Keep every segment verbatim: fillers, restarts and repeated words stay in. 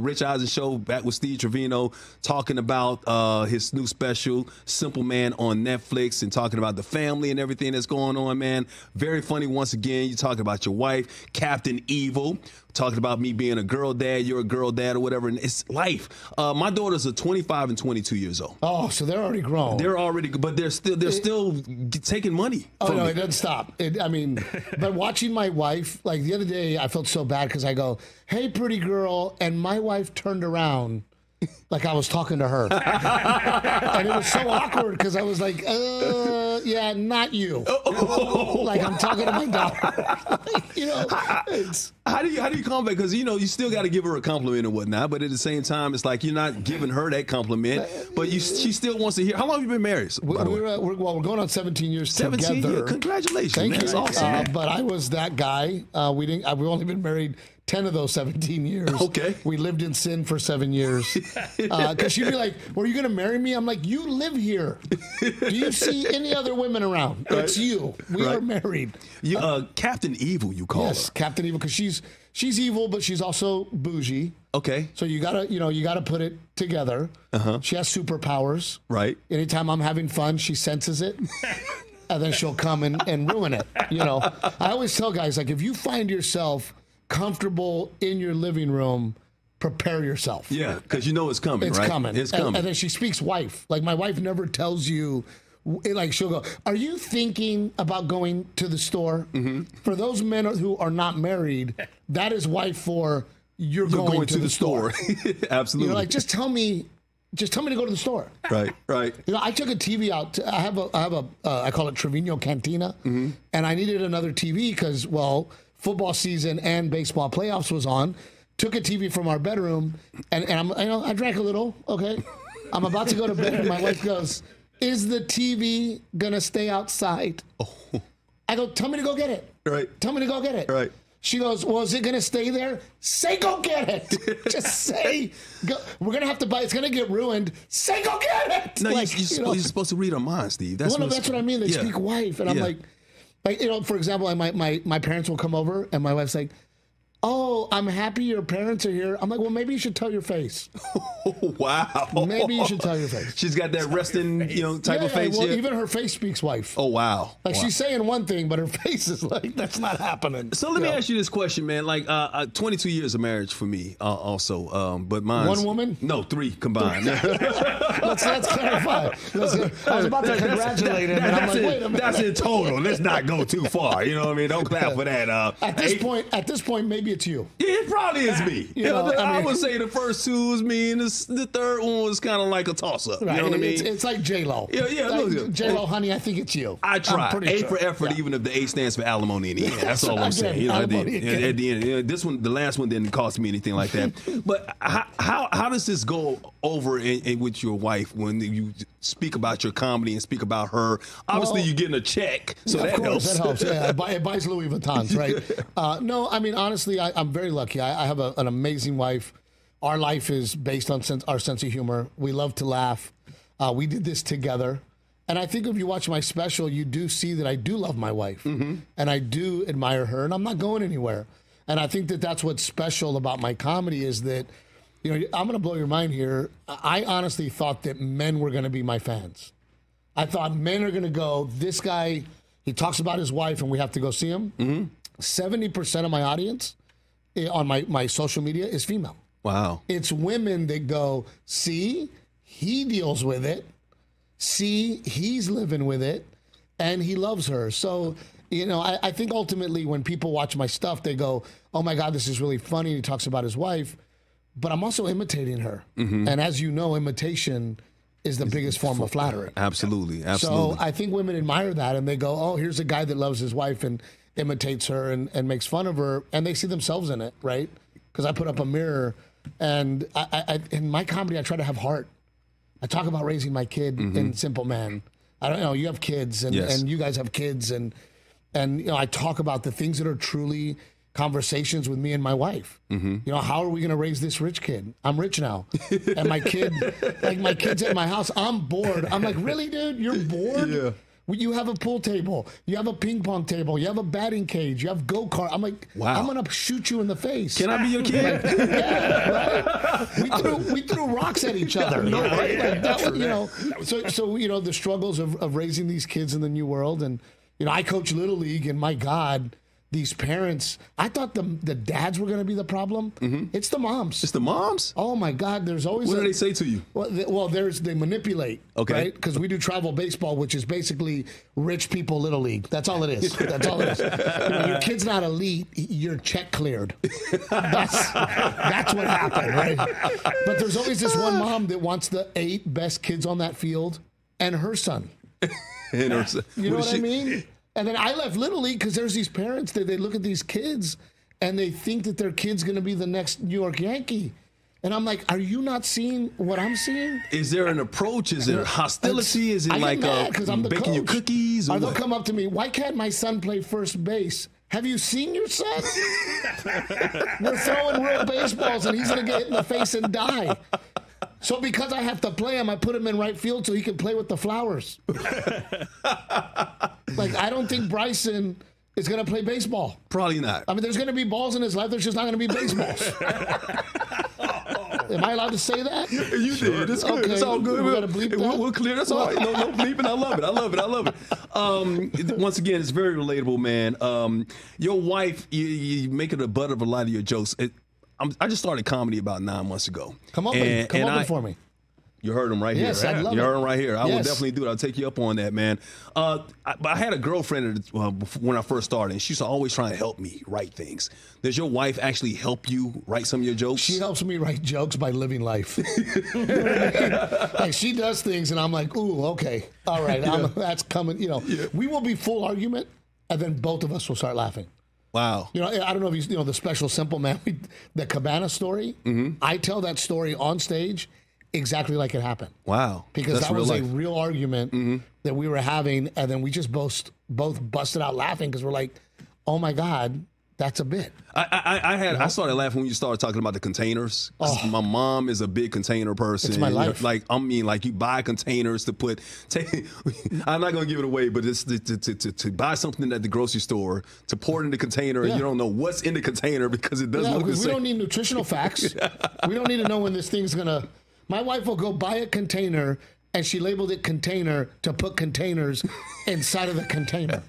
Rich Eisen Show, back with Steve Trevino, talking about uh, his new special, Simple Man, on Netflix, and talking about the family and everything that's going on, man. Very funny once again. You're talking about your wife, Captain Evil, talking about me being a girl dad, you're a girl dad, or whatever. And it's life. Uh, my daughters are twenty-five and twenty-two years old. Oh, so they're already grown. They're already, but they're still they're it, still taking money. Oh, from no, me. It doesn't stop. It, I mean, but watching my wife, like the other day, I felt so bad because I go, hey, pretty girl, and my wife turned around like I was talking to her. And it was so awkward because I was like, uh, yeah, not you. Oh. Like I'm talking to my daughter. You know, it's... How do you how do you combat? Because, you know, you still got to give her a compliment and whatnot. But at the same time, it's like you're not giving her that compliment. But you, she still wants to hear. How long have you been married? We, we're, uh, we're, well, we're going on seventeen years seventeen together. Years. Congratulations. Thank man. You. That's awesome. Uh, but I was that guy. Uh, we didn't. Uh, we've only been married ten of those seventeen years. Okay. We lived in sin for seven years. Because uh, she'd be like, well, are you going to marry me? I'm like, you live here. Do you see any other women around? Right. It's you. We right. are married. You, uh, uh, Captain Evil, you call yes, her. Yes, Captain Evil, because she's She's, she's evil, but she's also bougie. Okay. So you gotta, you know, you gotta put it together. Uh-huh. She has superpowers. Right. Anytime I'm having fun, she senses it. And then she'll come and, and ruin it. You know. I always tell guys, like, if you find yourself comfortable in your living room, prepare yourself. Yeah, because you know it's coming, it's right? coming. It's coming. And, and then she speaks wife. Like, my wife never tells you. It, like, she'll go, are you thinking about going to the store? Mm-hmm. For those men who are not married, that is wife for you're, you're going, going to, to the, the store. store. Absolutely. You know, like, just tell me, just tell me to go to the store. Right, right. You know, I took a T V out. To, I have a, I have a, uh, I call it Trevino Cantina, mm-hmm. and I needed another T V because, well, football season and baseball playoffs was on. Took a T V from our bedroom, and, and I'm, you know, I drank a little, okay. I'm about to go to bed, and my wife goes, is the T V gonna stay outside? Oh. I go, tell me to go get it. Right. Tell me to go get it. Right. She goes, well, is it gonna stay there? Say go get it. Just say, go. We're gonna have to buy. It's gonna get ruined. Say go get it. No, like, you, you know, you're supposed to read on mine, Steve. That's, well, no, that's what I mean. They yeah. speak wife, and yeah. I'm like, like you know, for example, I, my my my parents will come over, and my wife's like, oh, I'm happy your parents are here. I'm like, well, maybe you should tell your face. Oh, wow. Maybe you should tell your face. She's got that resting, you know, type yeah, of face. Well, yeah. Even her face speaks wife. Oh, wow. Like, wow. She's saying one thing, but her face is like, that's not happening. So let me know? ask you this question, man. Like, uh, uh, twenty-two years of marriage for me uh, also, um, but mine's... One woman? No, three combined. Three. let's, let's clarify. Let's, I was about to congratulate him, and I'm like, wait a minute. That's in total. Let's not go too far. You know what I mean? Don't clap for that. Uh, at this eight, point, At this point, maybe it's you. Yeah, it probably is me. You know, I, mean, I would say the first two was me, and the, the third one was kind of like a toss-up. Right. You know what I mean? It's, it's like J-Lo. Yeah, yeah. Like, J-Lo, honey, I think it's you. I tried. A sure. for effort, yeah. even if the A stands for alimony in the end. That's all I'm saying. You know, at the, at the end, you know, this one, the last one didn't cost me anything like that. But how, how how does this go over in, in with your wife when you speak about your comedy and speak about her? Obviously, well, you're getting a check, so yeah, that, of course, helps. That helps. Yeah, it buys Louis Vuittons, right? Uh, no, I mean, honestly, I, I'm very lucky. I, I have a, an amazing wife. Our life is based on sense, our sense of humor. We love to laugh. Uh, we did this together. And I think if you watch my special, you do see that I do love my wife. Mm-hmm. And I do admire her, and I'm not going anywhere. And I think that that's what's special about my comedy is that, you know, I'm going to blow your mind here. I honestly thought that men were going to be my fans. I thought men are going to go, this guy, he talks about his wife, and we have to go see him. Mm-hmm. seventy percent of my audience on my, my social media is female. Wow. It's women that go, see, he deals with it. See, he's living with it. And he loves her. So, you know, I, I think ultimately when people watch my stuff, they go, oh, my God, this is really funny. He talks about his wife. But I'm also imitating her. Mm-hmm. And as you know, imitation is the it's biggest form of flattery. Absolutely, absolutely. So I think women admire that, and they go, oh, here's a guy that loves his wife and imitates her and, and makes fun of her, and they see themselves in it, right? Because I put up a mirror, and I, I, in my comedy, I try to have heart. I talk about raising my kid mm-hmm. in Simple Man. I don't you know, you have kids, and, yes. and you guys have kids, and, and you know, I talk about the things that are truly conversations with me and my wife. Mm-hmm. You know, how are we going to raise this rich kid? I'm rich now. And my kid, like my kid's at my house. I'm bored. I'm like, really, dude? You're bored? Yeah. You have a pool table. You have a ping pong table. You have a batting cage. You have go-kart. I'm like, wow. I'm going to shoot you in the face. Can I be your kid? Like, yeah, right? we, threw, we threw rocks at each other. No, yeah, right? Yeah, like, that was, you know, so, so, you know, the struggles of, of raising these kids in the new world. And, you know, I coach Little League, and my God, these parents, I thought the, the dads were going to be the problem. Mm-hmm. It's the moms. It's the moms? Oh, my God. There's always What a, do they say to you? Well, they, well there's they manipulate, okay. right? Because we do travel baseball, which is basically rich people Little League. That's all it is. That's all it is. You know, your kid's not elite. You're check cleared. That's, that's what happened, right? But there's always this one mom that wants the eight best kids on that field and her son. and her son. You know what, what I mean? And then I left Little League because there's these parents that they look at these kids and they think that their kid's going to be the next New York Yankee. And I'm like, are you not seeing what I'm seeing? Is there an approach? Is there hostility? Is it like baking your cookies? Or they'll come up to me, why can't my son play first base? Have you seen your son? We're throwing real baseballs and he's going to get hit in the face and die. So because I have to play him, I put him in right field so he can play with the flowers. Like, I don't think Bryson is going to play baseball. Probably not. I mean, there's going to be balls in his life. There's just not going to be baseballs. Am I allowed to say that? You sure. did. It's good. Okay. It's all good. We're, we'll, that? We'll, we'll clear. That's all right. No, no bleeping. I love it. I love it. I love it. Um, once again, it's very relatable, man. Um, your wife, you, you make it the butt of a lot of your jokes. It, I'm, I just started comedy about nine months ago. Come on, and, come on for me. You heard him right yes, here. Yes, right? I love you it. You heard him right here. I yes. will definitely do it. I'll take you up on that, man. Uh, I, but I had a girlfriend uh, when I first started, and she's always trying to help me write things. Does your wife actually help you write some of your jokes? She helps me write jokes by living life. You know what I mean? Like, she does things, and I'm like, ooh, okay, all right, yeah. I'm, that's coming. You know, yeah. we will be full argument, and then both of us will start laughing. Wow. You know, I don't know if you, you know the special Simple Man, we, the Cabana story. Mm-hmm. I tell that story on stage exactly like it happened. Wow. Because That's that was life. a real argument mm-hmm. that we were having, and then we just both, both busted out laughing because we're like, oh, my God. That's a bit. I, I, I had. You know? I started laughing when you started talking about the containers. Oh. My mom is a big container person. It's my life. Like I mean, like you buy containers to put. Take, I'm not gonna give it away, but it's to, to, to, to buy something at the grocery store to pour it in the container, yeah. and you don't know what's in the container because it doesn't yeah, look the same. We don't need nutritional facts. We don't need to know when this thing's gonna. My wife will go buy a container. And she labeled it container to put containers inside of the container.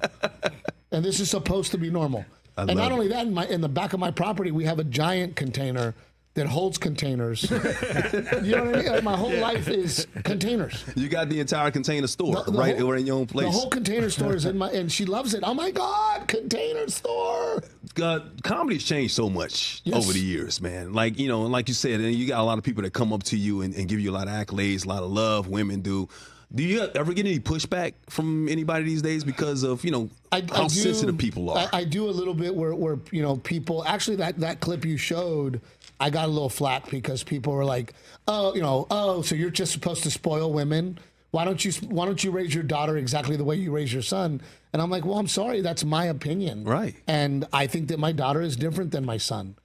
And this is supposed to be normal. I and not it. only that, in, my, in the back of my property, we have a giant container that holds containers. You know what I mean? Like my whole yeah. life is containers. You got the entire container store, the, the right? Whole, or in your own place. The whole container store is in my, and she loves it. Oh my God, container store. Uh, comedy's changed so much yes. over the years, man. Like, you know, like you said, and you got a lot of people that come up to you and, and give you a lot of accolades, a lot of love, women do. Do you ever get any pushback from anybody these days because of, you know, I, how I do, sensitive people are? I, I do a little bit where, where, you know, people, actually that, that clip you showed, I got a little flack because people were like, oh, you know, oh, so you're just supposed to spoil women. Why don't you, why don't you raise your daughter exactly the way you raise your son? And I'm like, well, I'm sorry, that's my opinion. Right. And I think that my daughter is different than my son.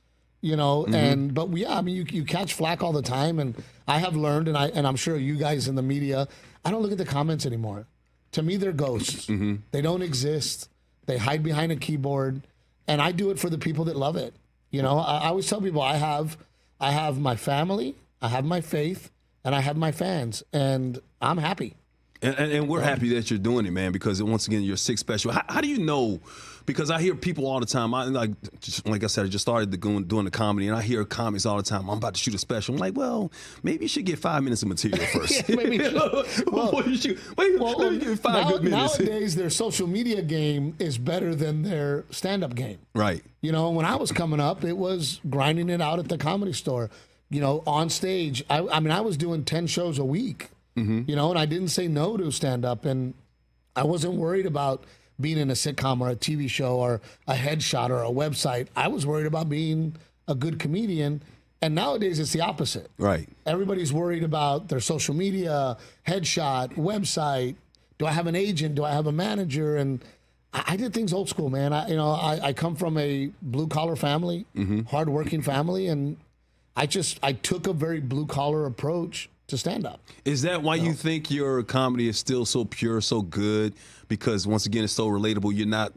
You know, mm-hmm. and but yeah, I mean, you you catch flack all the time, and I have learned, and I and I'm sure you guys in the media, I don't look at the comments anymore. To me, they're ghosts. Mm-hmm. They don't exist. They hide behind a keyboard, and I do it for the people that love it. You know, I, I always tell people I have, I have my family, I have my faith, and I have my fans, and I'm happy. And, and, and we're happy that you're doing it, man, because once again, you're six special. How, how do you know? Because I hear people all the time. I like, just, like I said, I just started the, going, doing the comedy, and I hear comics all the time. I'm about to shoot a special. I'm like, well, maybe you should get five minutes of material first. yeah, maybe well, well, you should. Wait, well, let me get five now, good minutes. Nowadays, their social media game is better than their stand-up game. Right. You know, when I was coming up, it was grinding it out at the Comedy Store. You know, on stage. I, I mean, I was doing ten shows a week. Mm-hmm. You know, and I didn't say no to stand up, and I wasn't worried about being in a sitcom or a T V show or a headshot or a website. I was worried about being a good comedian, and nowadays it's the opposite. Right. Everybody's worried about their social media, headshot, website. Do I have an agent? Do I have a manager? And I, I did things old school, man. I, you know, I, I come from a blue collar family, mm-hmm. hardworking family, and I just I took a very blue collar approach to stand-up. Is that why so. you think your comedy is still so pure, so good? Because, once again, it's so relatable. You're not,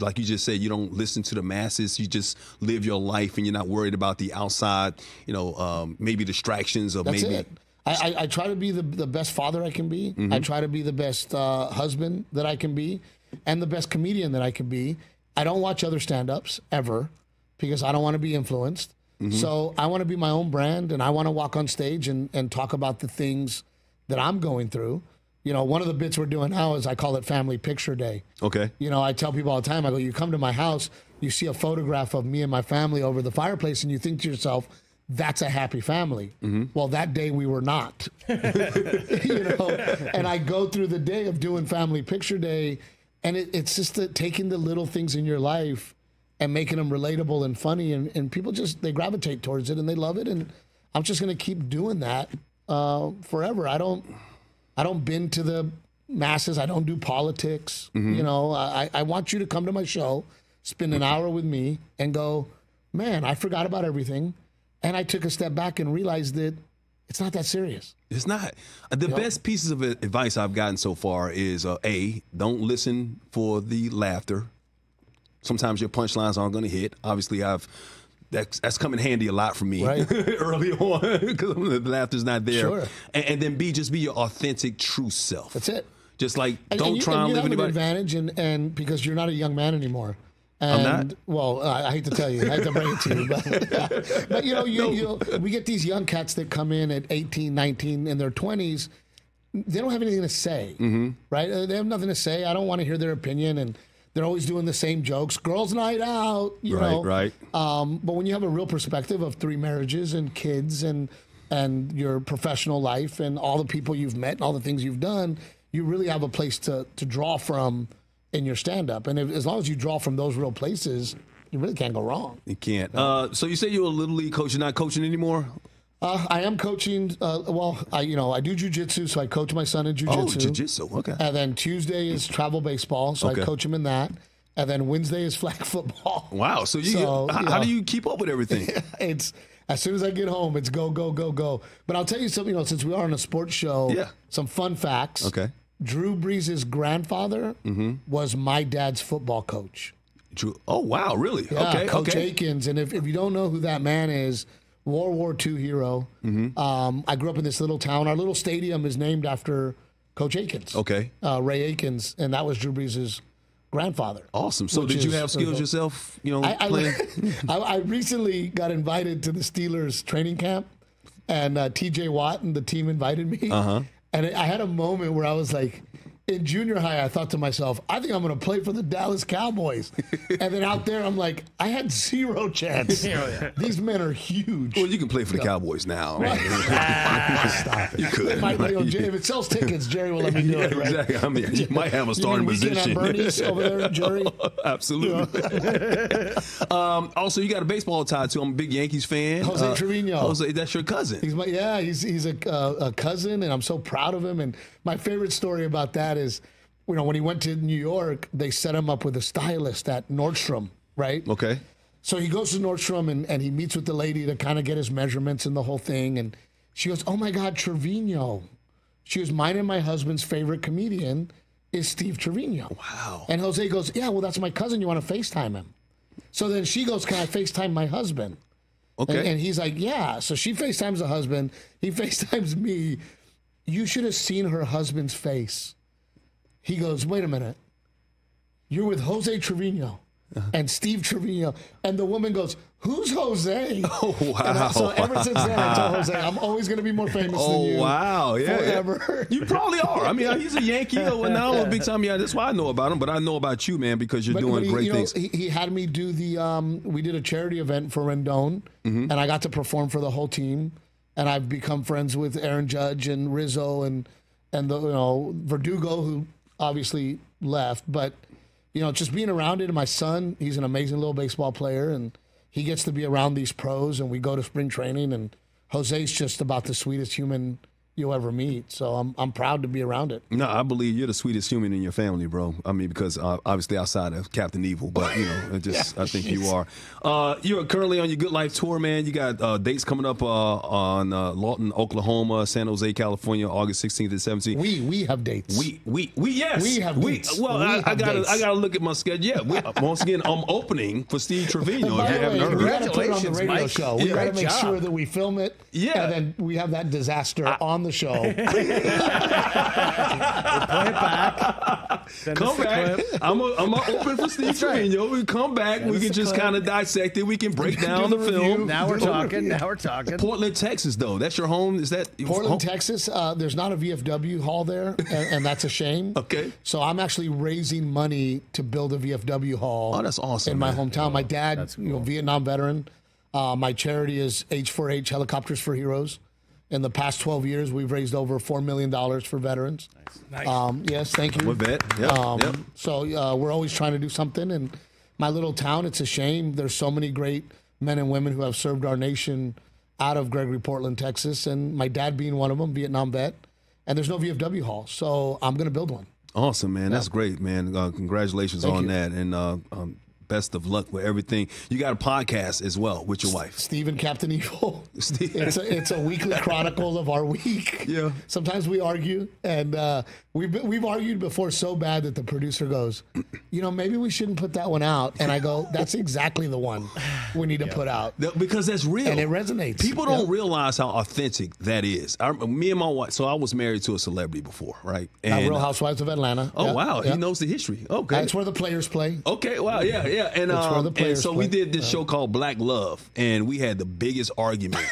like you just said, you don't listen to the masses. You just live your life, and you're not worried about the outside, you know, um, maybe distractions. Or That's maybe it. I, I, I try to be the, the best father I can be. Mm-hmm. I try to be the best uh, husband that I can be and the best comedian that I can be. I don't watch other stand-ups ever because I don't want to be influenced. Mm-hmm. So I want to be my own brand, and I want to walk on stage and, and talk about the things that I'm going through. You know, one of the bits we're doing now is I call it Family Picture Day. Okay. You know, I tell people all the time, I go, you come to my house, you see a photograph of me and my family over the fireplace, and you think to yourself, that's a happy family. Mm-hmm. Well, that day we were not. You know, and I go through the day of doing Family Picture Day, and it, it's just the, taking the little things in your life and making them relatable and funny, and, and people just, they gravitate towards it and they love it, and I'm just going to keep doing that uh, forever. I don't I don't bend to the masses. I don't do politics. Mm-hmm. You know, I, I want you to come to my show, spend an hour with me, and go, man, I forgot about everything, and I took a step back and realized that it's not that serious. It's not. The you best know? pieces of advice I've gotten so far is, uh, A, don't listen for the laughter. Sometimes your punchlines aren't going to hit. Obviously, I've that's, that's come in handy a lot for me right. early on because the laughter's not there. Sure. And, and then B, just be your authentic, true self. That's it. Just like and, don't and you, try and, and live anybody. You have an advantage, and, and because you're not a young man anymore. And, I'm not. Well, I, I hate to tell you, I hate to bring it to you, but, but you know, you, no. you we get these young cats that come in at eighteen, nineteen, in their twenties. They don't have anything to say, mm-hmm. right? They have nothing to say. I don't want to hear their opinion, and they're always doing the same jokes. Girls' night out, you right, know. Right, right. Um, but when you have a real perspective of three marriages and kids and and your professional life and all the people you've met and all the things you've done, you really have a place to to draw from in your stand-up. And if, as long as you draw from those real places, you really can't go wrong. You can't. You know? uh, so you say you're a Little League coach. You're not coaching anymore? Uh, I am coaching. Uh, well, I you know I do jujitsu, so I coach my son in jujitsu. Oh, jujitsu, okay. And then Tuesday is travel baseball, so okay. I coach him in that. And then Wednesday is flag football. Wow. So, you, so how, you know, how do you keep up with everything? It's as soon as I get home, it's go go go go. But I'll tell you something. You know, since we are on a sports show, yeah. some fun facts. Okay. Drew Brees' grandfather mm-hmm. was my dad's football coach. Drew. Oh wow, really? Yeah, okay. Coach okay. Akins, and if if you don't know who that man is. World War Two hero. Mm-hmm. um, I grew up in this little town. Our little stadium is named after Coach Akins. Okay. Uh, Ray Akins, and that was Drew Brees' grandfather. Awesome. So did you have skills yourself? You know, I, I, playing? I, I recently got invited to the Steelers training camp, and uh, T J Watt and the team invited me. Uh-huh. And I had a moment where I was like, in junior high, I thought to myself, I think I'm going to play for the Dallas Cowboys. And then out there, I'm like, I had zero chance. These men are huge. Well, you can play for the no. Cowboys now. Right. Stop it. You could. It might, you know, Jay, if it sells tickets, Jerry will let me do yeah, it. Right? Exactly. I mean, you might have a starting position. Bernie's over there, Jerry. Absolutely. Yeah. um, also, you got a baseball tie too. I'm a big Yankees fan. Jose uh, Trevino. Jose, that's your cousin. He's my, yeah, he's he's a, uh, a cousin, and I'm so proud of him. And my favorite story about that is, you know, when he went to New York, they set him up with a stylist at Nordstrom, right? Okay. So he goes to Nordstrom and, and he meets with the lady to kind of get his measurements and the whole thing. And she goes, oh my God, Trevino. She goes, mine and my husband's favorite comedian is Steve Trevino. Wow. And Jose goes, yeah, well, that's my cousin. You want to FaceTime him? So then she goes, can I FaceTime my husband? Okay. And, and he's like, yeah. So she FaceTimes the husband. He FaceTimes me. You should have seen her husband's face. He goes, wait a minute. You're with Jose Trevino uh-huh. and Steve Trevino. And the woman goes, who's Jose? Oh, wow. And I, so ever since then, I told Jose, I'm always going to be more famous oh, than you. Oh, wow. Yeah. Forever. You probably are. I mean, he's a Yankee. Or now a big time. Yeah, that's why I know about him. But I know about you, man, because you're but, doing but he, great you know, things. He, he had me do the, um, we did a charity event for Rendon. Mm-hmm. And I got to perform for the whole team. And I've become friends with Aaron Judge and Rizzo and, and the, you know, Verdugo, who obviously left. But, you know, just being around it. And my son, he's an amazing little baseball player. And he gets to be around these pros. And we go to spring training. And Jose's just about the sweetest human you'll ever meet. So I'm I'm proud to be around it. No, I believe you're the sweetest human in your family, bro. I mean, because uh, obviously outside of Captain Evil, but you know, just yeah, I think geez. you are. Uh, you're currently on your Good Life tour, man. You got uh, dates coming up uh, on uh, Lawton, Oklahoma, San Jose, California, August sixteenth and seventeenth. We we have dates. We we we yes. We have we, dates. Well, we I, have I gotta dates. I gotta look at my schedule. Yeah, we, once again, I'm opening for Steve Trevino. If you haven't heard, we gotta put it on the radio Mike. show. We yeah, gotta make job. sure that we film it. Yeah, and then we have that disaster I, on the show. we'll play it back. Send come back. I'm a, I'm a open for Steve Trevino. We come back. Send we can just kind of dissect it. We can break down the, the film. Now we're talking. Now we're talking. Portland, Texas, though. That's your home. Is that Portland, home? Texas? Uh, there's not a V F W hall there, and, and that's a shame. Okay. So I'm actually raising money to build a V F W hall. Oh, that's awesome! In my man. hometown, oh, my dad, cool. you know, Vietnam veteran. Uh, my charity is H four H Helicopters for Heroes. In the past twelve years, we've raised over four million dollars for veterans. Nice. Nice. Um, yes, thank you. We're vet. Yep. Um, yep. So uh, we're always trying to do something. And my little town, it's a shame. There's so many great men and women who have served our nation out of Gregory, Portland, Texas. And my dad being one of them, Vietnam vet. And there's no V F W hall. So I'm going to build one. Awesome, man. Yeah. That's great, man. Uh, congratulations thank on you. that. And uh, um, best of luck with everything. You got a podcast as well with your wife. Steve and Captain Eagle. It's a, it's a weekly chronicle of our week. Yeah. Sometimes we argue, and uh, we've, we've argued before so bad that the producer goes, you know, maybe we shouldn't put that one out. And I go, that's exactly the one we need to yeah. put out. Because that's real. And it resonates. People don't yeah. realize how authentic that is. I, me and my wife, so I was married to a celebrity before, right? And uh, Real Housewives of Atlanta. Oh, yeah. wow. Yeah. He knows the history. Okay. That's where the players play. Okay, wow, yeah, yeah. Yeah, and, um, and so play. we did this uh, show called Black Love, and we had the biggest argument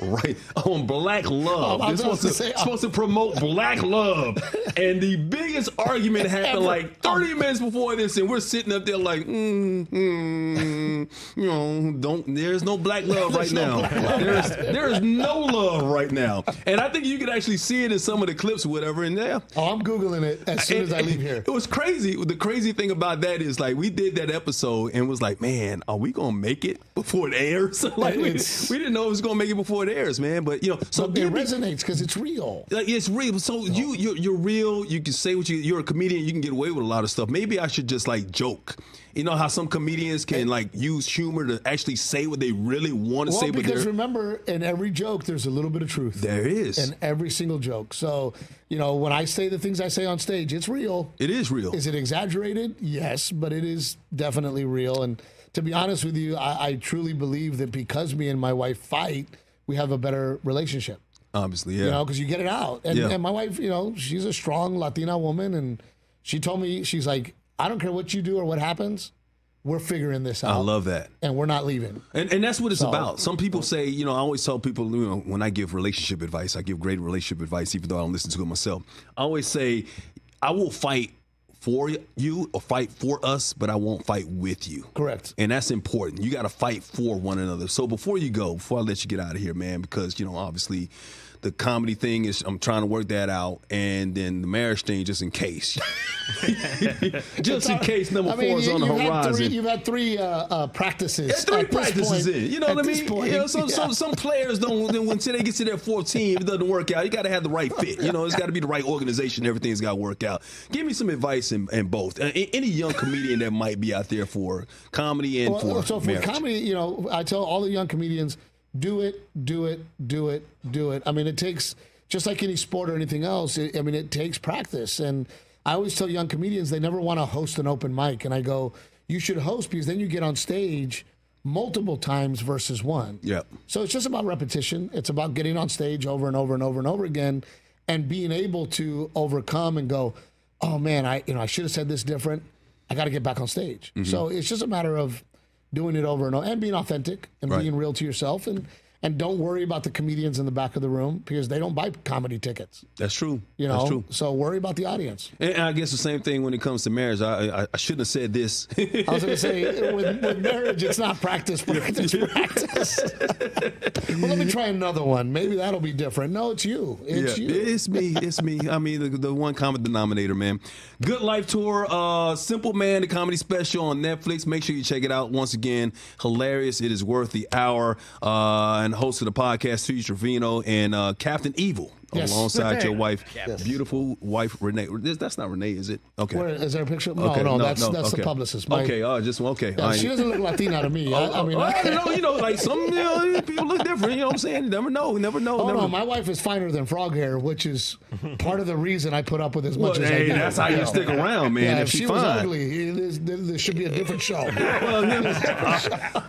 right on Black Love. Oh, this was supposed, to, supposed to promote Black Love, and the biggest argument happened like thirty minutes before this, and we're sitting up there like, mm, mm, you know, don't. There's no Black Love right no now. Love. There's there is no love right now, and I think you can actually see it in some of the clips, or whatever. And yeah, oh, I'm googling it as soon and, as I leave here. It was crazy. The crazy thing about that is like we did that episode and was like, man, are we gonna make it before it airs? like we, we didn't know it was gonna make it before it airs, man. But you know, so it resonates because it's real. Like it's real. So no. you you're, you're real. You can say what you. You're a comedian. You can get away with a lot of stuff. Maybe I should just like joke. You know how some comedians can like use humor to actually say what they really want to well, say. Well, because remember, in every joke, there's a little bit of truth. There is. In every single joke. So, you know, when I say the things I say on stage, it's real. It is real. Is it exaggerated? Yes, but it is definitely real. And to be honest with you, I, I truly believe that because me and my wife fight, we have a better relationship. Obviously, yeah. You know, because you get it out. And, yeah. and my wife, you know, she's a strong Latina woman. And she told me, she's like, I don't care what you do or what happens, we're figuring this out. I love that. And we're not leaving. And and that's what it's so, about. Some people say, you know, I always tell people, you know, when I give relationship advice, I give great relationship advice, even though I don't listen to it myself. I always say, I will fight for you or fight for us, but I won't fight with you. Correct. And that's important. You got to fight for one another. So before you go, before I let you get out of here, man, because, you know, obviously the comedy thing is I'm trying to work that out, and then the marriage thing just in case. just in case number I mean, four is you, on the you've horizon. Had three, you've had three uh, uh, practices. Yeah, three at practices this point, in. You know what I mean? You know, some, yeah. some, some players don't, then when they get to their fourth team, it doesn't work out. You got to have the right fit. You know, it's got to be the right organization. Everything's got to work out. Give me some advice in, in both. Uh, any young comedian that might be out there for comedy and well, for So for marriage. comedy, you know, I tell all the young comedians, do it, do it, do it, do it. I mean, it takes, just like any sport or anything else, it, I mean, it takes practice. And I always tell young comedians they never want to host an open mic. And I go, you should host because then you get on stage multiple times versus one. Yeah. So it's just about repetition. It's about getting on stage over and over and over and over again and being able to overcome and go, oh, man, I, you know, I should have said this different. I got to get back on stage. Mm-hmm. So it's just a matter of doing it over and over, and being authentic and right. being real to yourself, and and don't worry about the comedians in the back of the room because they don't buy comedy tickets. That's true. You know, That's true. So worry about the audience. And I guess the same thing when it comes to marriage. I I, I shouldn't have said this. I was going to say with, with marriage, it's not practice, practice, practice. Well, let me try another one. Maybe that'll be different. No, it's you. It's yeah, you. It's me. It's me. I mean, the, the one common denominator, man. Good Life Tour, uh, Simple Man, the comedy special on Netflix. Make sure you check it out. Once again, hilarious. It is worth the hour. Uh, and host of the podcast, Steve Trevino and uh, Captain Evil. yes. alongside your wife, yes. beautiful wife Renee. That's not Renee, is it? Okay. Where, is there a picture? No, okay. no, no, that's no. that's okay. the publicist. My, okay, uh, just okay. Yeah, she doesn't look Latina to me. I, I mean, I, you know, you know, like some you know, people look different. You know what I'm saying? You never know. You never know. Oh never. no, my wife is finer than frog hair, which is part of the reason I put up with as much well, as hey, I do. That's how you know. stick around, man. Yeah, if, if she, she was fine. ugly, there should be a different show. Well,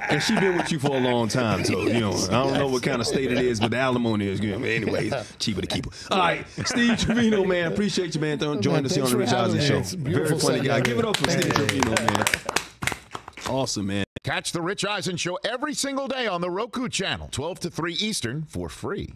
and she been with you for a long time, so you know I don't know what kind of state it is, but the alimony is good. Anyways, cheaper to keep her. All right, Steve Trevino, man, appreciate you, man, joining man, us here on the Rich Eisen Show. Very funny guy. Give it up for hey. Steve Trevino, man. Awesome, man. Catch the Rich Eisen Show every single day on the Roku Channel, twelve to three Eastern, for free.